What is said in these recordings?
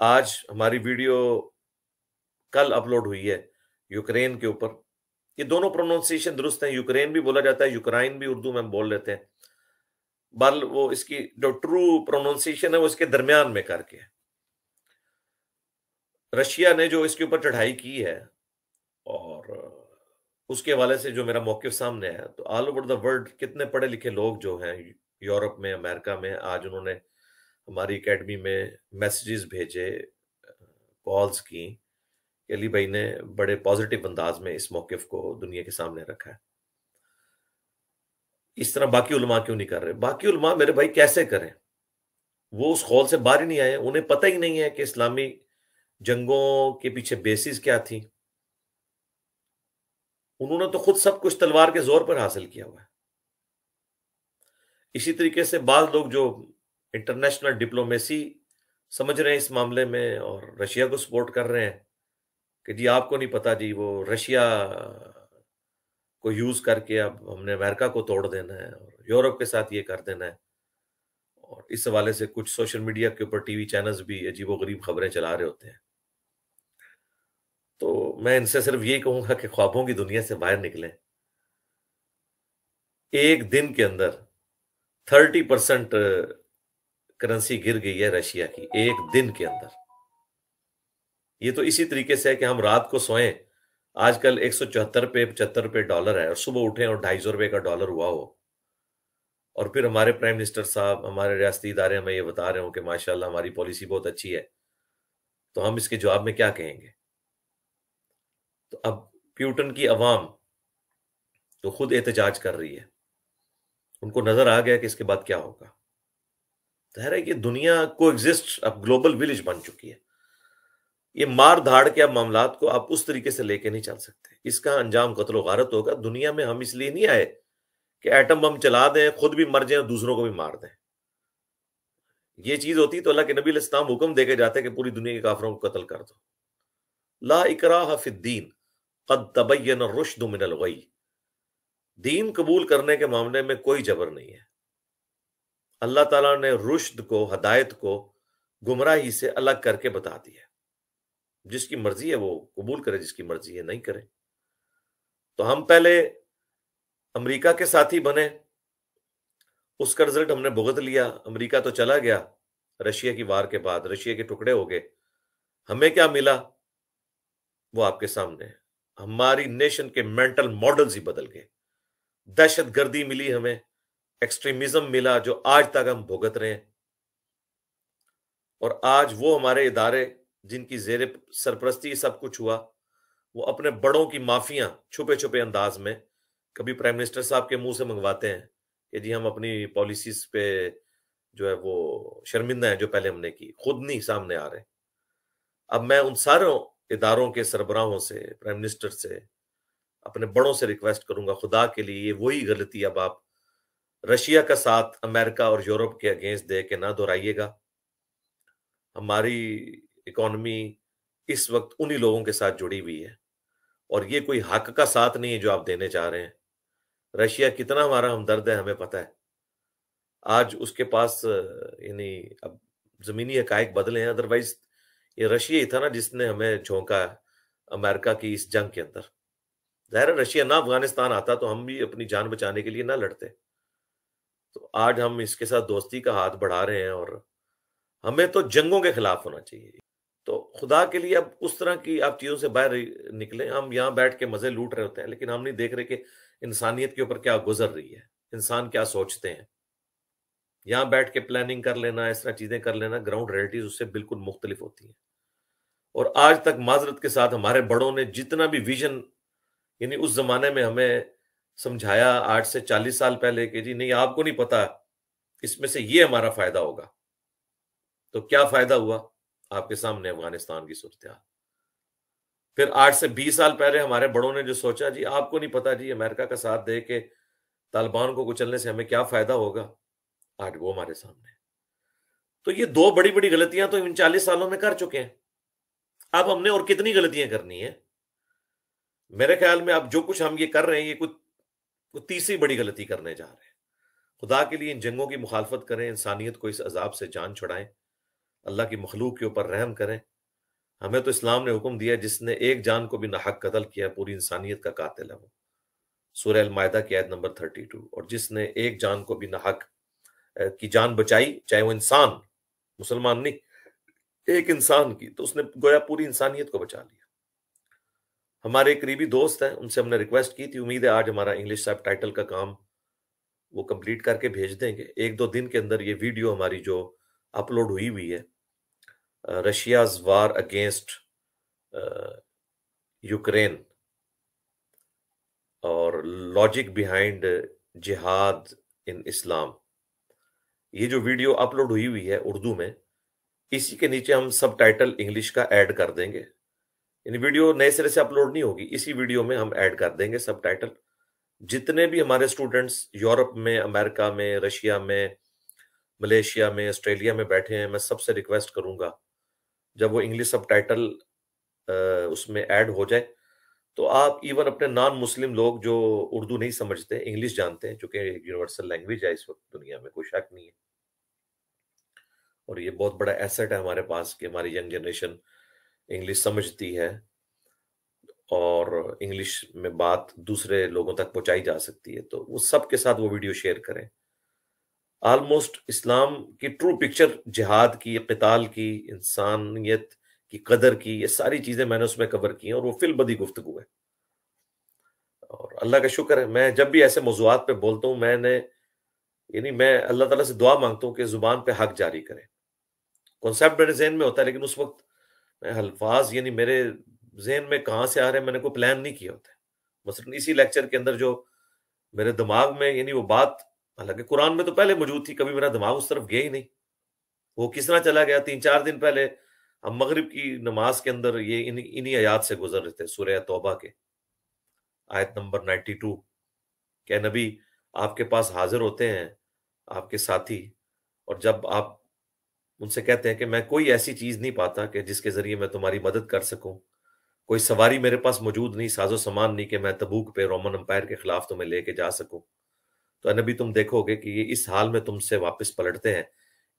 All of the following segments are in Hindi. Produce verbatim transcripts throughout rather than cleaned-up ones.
आज हमारी वीडियो कल अपलोड हुई है यूक्रेन के ऊपर। ये दोनों प्रोनाउंसिएशन दुरुस्त हैं, यूक्रेन भी बोला जाता है, यूक्राइन भी उर्दू में बोल लेते हैं, बल वो इसकी जो ट्रू प्रोनाउंसिएशन है वो इसके दरमियान में करके है। रशिया ने जो इसके ऊपर चढ़ाई की है और उसके हवाले से जो मेरा मौक़िफ़ सामने आया, तो ऑल ओवर द वर्ल्ड कितने पढ़े लिखे लोग जो हैं यूरोप में, अमेरिका में, आज उन्होंने हमारी एकेडमी में मैसेजेस भेजे, कॉल्स की। अली भाई ने बड़े पॉजिटिव अंदाज में इस मौक़िफ़ को दुनिया के सामने रखा है। इस तरह बाकी उलमा क्यों नहीं कर रहे? बाकी उलमा मेरे भाई कैसे करें? वो उस खौल से बाहर ही नहीं आए। उन्हें पता ही नहीं है कि इस्लामी जंगों के पीछे बेसिस क्या थी। उन्होंने तो खुद सब कुछ तलवार के जोर पर हासिल किया हुआ है। इसी तरीके से बाद लोग जो इंटरनेशनल डिप्लोमेसी समझ रहे हैं इस मामले में और रशिया को सपोर्ट कर रहे हैं कि जी आपको नहीं पता जी, वो रशिया को यूज करके अब हमने अमेरिका को तोड़ देना है और यूरोप के साथ ये कर देना है। और इस हवाले से कुछ सोशल मीडिया के ऊपर टीवी चैनल्स भी अजीबोगरीब खबरें चला रहे होते हैं। तो मैं इनसे सिर्फ यही कहूंगा कि ख्वाबों की दुनिया से बाहर निकलें। एक दिन के अंदर थर्टी परसेंट करेंसी गिर गई है रशिया की, एक दिन के अंदर। ये तो इसी तरीके से है कि हम रात को सोएं, आजकल एक सौ चौहत्तर पे पचहत्तर रुपये डॉलर है, और सुबह उठें और ढाई सौ रुपये का डॉलर हुआ हो, और फिर हमारे प्राइम मिनिस्टर साहब, हमारे रियासती इदारे हमें ये बता रहे हो कि माशाल्लाह हमारी पॉलिसी बहुत अच्छी है। तो हम इसके जवाब में क्या कहेंगे? तो अब प्यूटन की अवाम तो खुद एहतजाज कर रही है, उनको नजर आ गया कि इसके बाद क्या होगा। ज़ाहिर है कि दुनिया को एग्जिस्ट अब ग्लोबल विलेज बन चुकी है। ये मार धाड़ के अब मामलात को आप उस तरीके से लेके नहीं चल सकते। इसका अंजाम कत्लो गारत होगा। दुनिया में हम इसलिए नहीं आए कि एटम बम चला दें, खुद भी मर जाएं और दूसरों को भी मार दें। ये चीज होती तो अल्लाह के नबी अलैहिस्सलाम हुक्म देके जाते कि पूरी दुनिया के काफिरों को कत्ल कर दो। ला इकराहा फिद्दीन कद तबय्यन रुश्द मिनल गय। दीन कबूल करने के मामले में कोई जबर नहीं है। अल्लाह ताला ने रुश्द को, हदायत को गुमराही से अलग करके बता दिया। जिसकी मर्जी है वो कबूल करे, जिसकी मर्जी है नहीं करे। तो हम पहले अमेरिका के साथी बने, उसका रिजल्ट हमने भुगत लिया। अमेरिका तो चला गया रशिया की वार के बाद, रशिया के टुकड़े हो गए। हमें क्या मिला? वो आपके सामने। हमारी नेशन के मेंटल मॉडल्स ही बदल गए। दहशतगर्दी मिली हमें, एक्सट्रीमिज्म मिला, जो आज तक हम भुगत रहे हैं। और आज वो हमारे इदारे जिनकी जेरे सरपरस्ती सब कुछ हुआ, वो अपने बड़ों की माफियां छुपे छुपे अंदाज में कभी प्राइम मिनिस्टर साहब के मुंह से मंगवाते हैं कि जी हम अपनी पॉलिसीज पे जो है वो शर्मिंदा है जो पहले हमने की, खुद नहीं सामने आ रहे। अब मैं उन सारों इदारों के सरबराहों से, प्राइम मिनिस्टर से, अपने बड़ों से रिक्वेस्ट करूंगा, खुदा के लिए ये वही गलती अब आप रशिया का साथ अमेरिका और यूरोप के अगेंस्ट दे के ना दोहराइएगा। हमारी इकोनॉमी इस वक्त उन्हीं लोगों के साथ जुड़ी हुई है, और ये कोई हक का साथ नहीं है जो आप देने चाह रहे हैं। रशिया कितना हमारा हमदर्द है हमें पता है। आज उसके पास यानी अब ज़मीनी हकायक बदले हैं, अदरवाइज ये रशिया ही था ना जिसने हमें झोंका अमेरिका की इस जंग के अंदर। ज़ाहिर है रशिया ना अफगानिस्तान आता तो हम भी अपनी जान बचाने के लिए ना लड़ते। तो आज हम इसके साथ दोस्ती का हाथ बढ़ा रहे हैं, और हमें तो जंगों के खिलाफ होना चाहिए। तो खुदा के लिए अब उस तरह की आप चीज़ों से बाहर निकलें। हम यहाँ बैठ के मज़े लूट रहे होते हैं, लेकिन हम नहीं देख रहे कि इंसानियत के ऊपर क्या गुजर रही है, इंसान क्या सोचते हैं। यहाँ बैठ के प्लानिंग कर लेना, इस तरह चीज़ें कर लेना, ग्राउंड रियलिटीज़ उससे बिल्कुल मुख्तलिफ होती हैं। और आज तक माजरत के साथ हमारे बड़ों ने जितना भी विजन यानी उस ज़माने में हमें समझाया, आठ से चालीस साल पहले, कि जी नहीं आपको नहीं पता इसमें से ये हमारा फ़ायदा होगा। तो क्या फ़ायदा हुआ? आपके सामने अफगानिस्तान की सूरत। फिर आठ से बीस साल पहले हमारे बड़ों ने जो सोचा, जी आपको नहीं पता जी अमेरिका का साथ दे के तालिबान को कुचलने से हमें क्या फायदा होगा, आज वो हमारे सामने। तो ये दो बड़ी बड़ी गलतियां तो इन चालीस सालों में कर चुके हैं। अब हमने और कितनी गलतियां करनी है? मेरे ख्याल में अब जो कुछ हम ये कर रहे हैं, ये कुछ तीसरी बड़ी गलती करने जा रहे हैं। खुदा के लिए इन जंगों की मुखालफत करें, इंसानियत को इस अजाब से जान छुड़ाएं, अल्लाह की मखलूक के ऊपर रहम करें। हमें तो इस्लाम ने हुक्म दिया, जिसने एक जान को भी नाहक कत्ल किया पूरी इंसानियत का कातिल है वो, सूरह अल-माइदा की आयत नंबर थर्टी टू। और जिसने एक जान को भी नाहक की जान बचाई, चाहे वो इंसान मुसलमान नहीं, एक इंसान की, तो उसने गोया पूरी इंसानियत को बचा लिया। हमारे करीबी दोस्त हैं, उनसे हमने रिक्वेस्ट की थी, उम्मीद है आज हमारा इंग्लिश सब टाइटल का काम वो कंप्लीट करके भेज देंगे। एक दो दिन के अंदर ये वीडियो हमारी जो अपलोड हुई हुई है, रशियाज वार अगेंस्ट यूक्रेन और लॉजिक बिहाइंड जिहाद इन इस्लाम, ये जो वीडियो अपलोड हुई हुई है उर्दू में, इसी के नीचे हम सब टाइटल इंग्लिश का ऐड कर देंगे। इन वीडियो नए सिरे से अपलोड नहीं होगी, इसी वीडियो में हम ऐड कर देंगे सब टाइटल। जितने भी हमारे स्टूडेंट्स यूरोप में, अमेरिका में, रशिया में, मलेशिया में, ऑस्ट्रेलिया में बैठे हैं, मैं सबसे रिक्वेस्ट करूंगा जब वो इंग्लिश सब टाइटल उसमें ऐड हो जाए तो आप इवन अपने नॉन मुस्लिम लोग जो उर्दू नहीं समझते, इंग्लिश जानते हैं, चूंकि यूनिवर्सल लैंग्वेज है इस वक्त दुनिया में, कोई शक नहीं है। और ये बहुत बड़ा एसेट है हमारे पास कि हमारी यंग जनरेशन इंग्लिश समझती है और इंग्लिश में बात दूसरे लोगों तक पहुंचाई जा सकती है। तो वो सब के साथ वो वीडियो शेयर करें। आलमोस्ट इस्लाम की ट्रू पिक्चर जिहाद की, क़िताल की, इंसानियत की कदर की, ये सारी चीज़ें मैंने उसमें कवर की हैं और वो फिलबदी गुफ्तगू है। और अल्लाह का शुक्र है, मैं जब भी ऐसे मौज़ूआत पे बोलता हूँ, मैंने यानी मैं अल्लाह ताला से दुआ मांगता हूँ कि ज़ुबान पे हक जारी करें। कॉन्सेप्ट मेरे जहन में होता है, लेकिन उस वक्त मैं अल्फाज यानी मेरे जहन में कहाँ से आ रहे हैं, मैंने कोई प्लान नहीं किया होता है। मसलन इसी लेक्चर के अंदर जो मेरे दिमाग में यानी वो बात, हालांकि कुरान में तो पहले मौजूद थी, कभी मेरा दिमाग उस तरफ गया ही नहीं, वो किस तरह चला गया। तीन चार दिन पहले हम मगरिब की नमाज के अंदर ये इन इन्हीं आयात से गुजर रहे थे, सूरह तौबा के आयत नंबर नाइन्टी टू, क्या नबी आपके पास हाजिर होते हैं आपके साथी, और जब आप उनसे कहते हैं कि मैं कोई ऐसी चीज़ नहीं पाता कि जिसके ज़रिए मैं तुम्हारी मदद कर सकूँ, कोई सवारी मेरे पास मौजूद नहीं, साजो सामान नहीं कि मैं तबूक पे रोमन अम्पायर के खिलाफ तुम्हें लेके जा सकूं, तो नबी तुम देखोगे कि ये इस हाल में तुमसे वापस पलटते हैं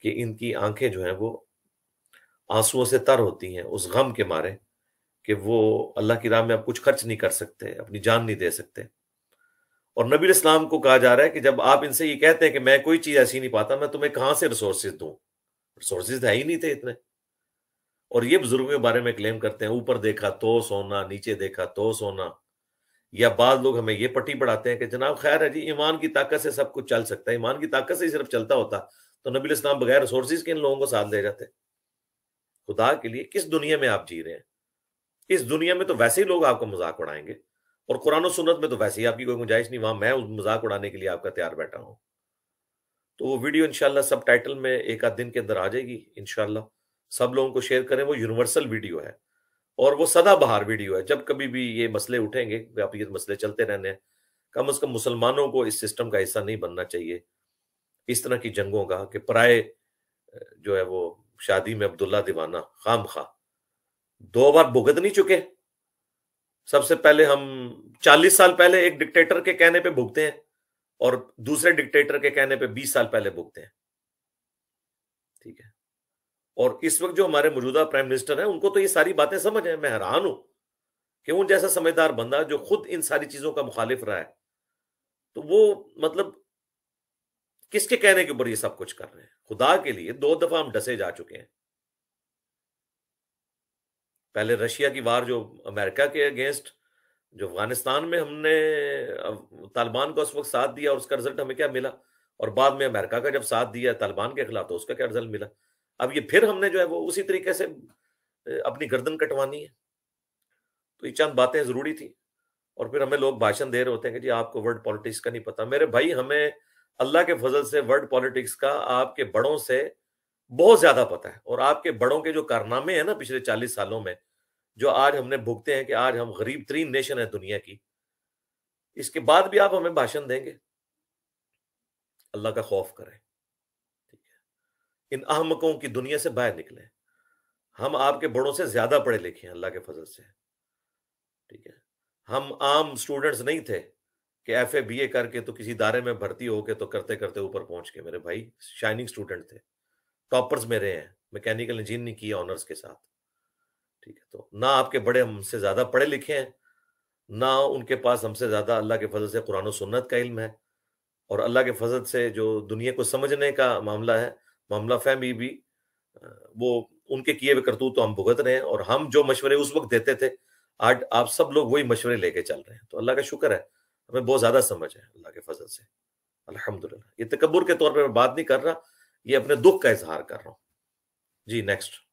कि इनकी आंखें जो हैं वो आंसुओं से तर होती हैं उस गम के मारे कि वो अल्लाह की राह में अब कुछ खर्च नहीं कर सकते, अपनी जान नहीं दे सकते। और नबी इस्लाम को कहा जा रहा है कि जब आप इनसे ये कहते हैं कि मैं कोई चीज़ ऐसी नहीं पाता, मैं तुम्हें कहाँ से रिसोर्सेज दूँ, रिसोर्सेज है ही नहीं थे इतने। और ये बुजुर्गों के बारे में क्लेम करते हैं, ऊपर देखा तो सोना, नीचे देखा तो सोना। या बाद लोग हमें ये पट्टी पढ़ाते हैं कि जनाब खैर है जी, ईमान की ताकत से सब कुछ चल सकता है, ईमान की ताकत से ही सिर्फ चलता होता तो नबी अलैहिस्सलाम बगैर रिसोर्सेज के इन लोगों को साथ ले जाते। खुदा के लिए किस दुनिया में आप जी रहे हैं? इस दुनिया में तो वैसे ही लोग आपका मजाक उड़ाएंगे और कुरान और सुन्नत में तो वैसे ही आपकी कोई गुंजाइश नहीं, वहां मैं उस मजाक उड़ाने के लिए आपका तैयार बैठा हूँ। तो वो वीडियो इंशाल्लाह सब टाइटल में एक आध दिन के अंदर आ जाएगी इंशाल्लाह, सब लोगों को शेयर करें। वो यूनिवर्सल वीडियो है और वो सदाबहार वीडियो है। जब कभी भी ये मसले उठेंगे, व्यापक मसले चलते रहने हैं, कम अज कम मुसलमानों को इस सिस्टम का हिस्सा नहीं बनना चाहिए इस तरह की जंगों का, कि पराए जो है वो शादी में अब्दुल्ला दीवाना, खाम खा दो बार भुगत नहीं चुके। सबसे पहले हम चालीस साल पहले एक डिक्टेटर के कहने पर भुगते हैं और दूसरे डिक्टेटर के कहने पर बीस साल पहले भुगते हैं, ठीक है। और इस वक्त जो हमारे मौजूदा प्राइम मिनिस्टर हैं उनको तो ये सारी बातें समझ है। मैं हैरान हूं कि उन जैसा समझदार बंदा जो खुद इन सारी चीजों का मुखालिफ रहा है, तो वो मतलब किसके कहने के ऊपर ये सब कुछ कर रहे हैं। खुदा के लिए दो दफा हम डसे जा चुके हैं, पहले रशिया की वार जो अमेरिका के अगेंस्ट, जो अफगानिस्तान में हमने तालिबान का उस वक्त साथ दिया और उसका रिजल्ट हमें क्या मिला, और बाद में अमेरिका का जब साथ दिया तालिबान के खिलाफ तो उसका क्या रिजल्ट मिला। अब ये फिर हमने जो है वो उसी तरीके से अपनी गर्दन कटवानी है। तो ये चंद बातें जरूरी थी। और फिर हमें लोग भाषण दे रहे होते हैं कि जी आपको वर्ल्ड पॉलिटिक्स का नहीं पता। मेरे भाई, हमें अल्लाह के फजल से वर्ल्ड पॉलिटिक्स का आपके बड़ों से बहुत ज्यादा पता है। और आपके बड़ों के जो कारनामे हैं ना पिछले चालीस सालों में, जो आज हमने भुगते हैं कि आज हम गरीब तरीन नेशन है दुनिया की, इसके बाद भी आप हमें भाषण देंगे। अल्लाह का खौफ करें, इन अहमकों की दुनिया से बाहर निकले। हम आपके बड़ों से ज्यादा पढ़े लिखे हैं अल्लाह के फजल से, ठीक है। हम आम स्टूडेंट्स नहीं थे कि एफ ए बी ए करके तो किसी दायरे में भर्ती होके तो करते करते ऊपर पहुंच के मेरे भाई शाइनिंग स्टूडेंट थे, टॉपर्स मेरे हैं, मैकेनिकल इंजीनियरिंग की ऑनर्स के साथ, ठीक है। तो ना आपके बड़े हमसे ज्यादा पढ़े लिखे हैं, ना उनके पास हमसे ज्यादा अल्लाह के फजल से कुरान और सुन्नत का इल्म है, और अल्लाह के फजल से जो दुनिया को समझने का मामला है, मामला फहमी भी, वो उनके किए हुए करतूत तो हम भुगत रहे हैं। और हम जो मशवरे उस वक्त देते थे, आज आप सब लोग वही मशवरे लेके चल रहे हैं। तो अल्लाह का शुक्र है, हमें बहुत ज्यादा समझ है अल्लाह के फजल से, अल्हम्दुलिल्लाह। ये तकब्बुर के तौर पर मैं बात नहीं कर रहा, ये अपने दुख का इजहार कर रहा हूँ। जी नेक्स्ट।